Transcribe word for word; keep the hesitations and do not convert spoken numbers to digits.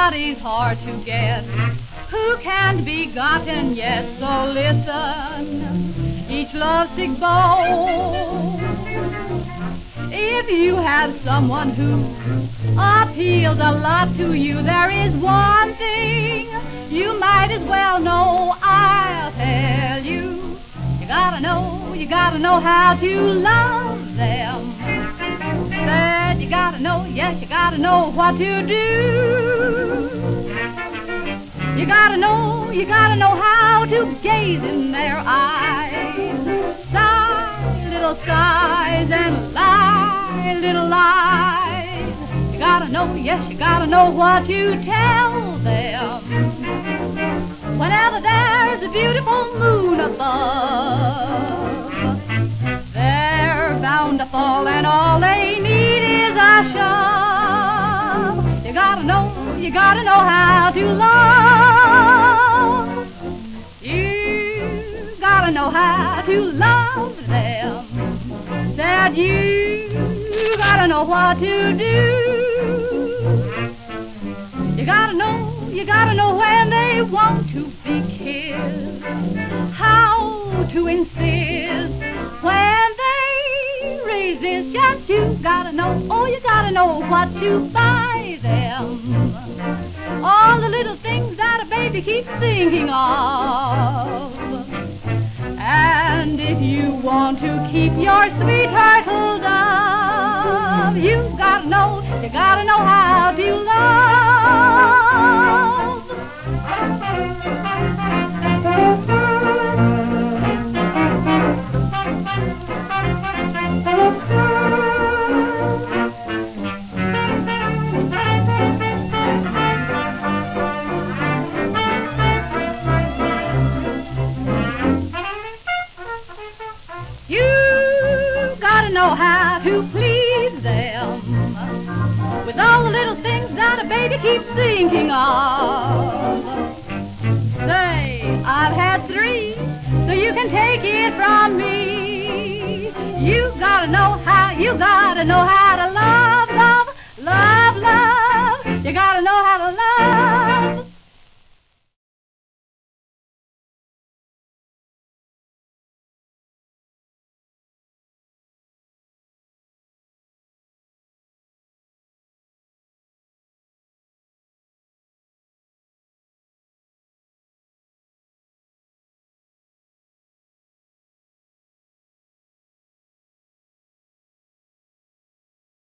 somebody hard to get who can't be gotten yet. So listen, each lovesick soul, if you have someone who appeals a lot to you, there is one thing you might as well know. I'll tell you, you gotta know, you gotta know how to love them. Said you gotta know, yes, you gotta know what to do. You gotta know, you gotta know how to gaze in their eyes. Sigh, little sighs and lie, little lies. You gotta know, yes, you gotta know what you tell them. Whenever there's a beautiful moon above, they're bound to fall and all they need is a shove. You gotta know, you gotta know how to love. You gotta know how to love them. Said you gotta know what to do. You gotta know, you gotta know when they want to be kissed, how to insist when they resist. Yes, you gotta know, oh, you gotta know what to buy them, all the little things that a baby keeps thinking of. And if you want to keep your sweetheart held up, you gotta know, you gotta know how to love. How to please them with all the little things that a baby keeps thinking of. Say, I've had three, so you can take it from me. You gotta know how, you gotta know how to love.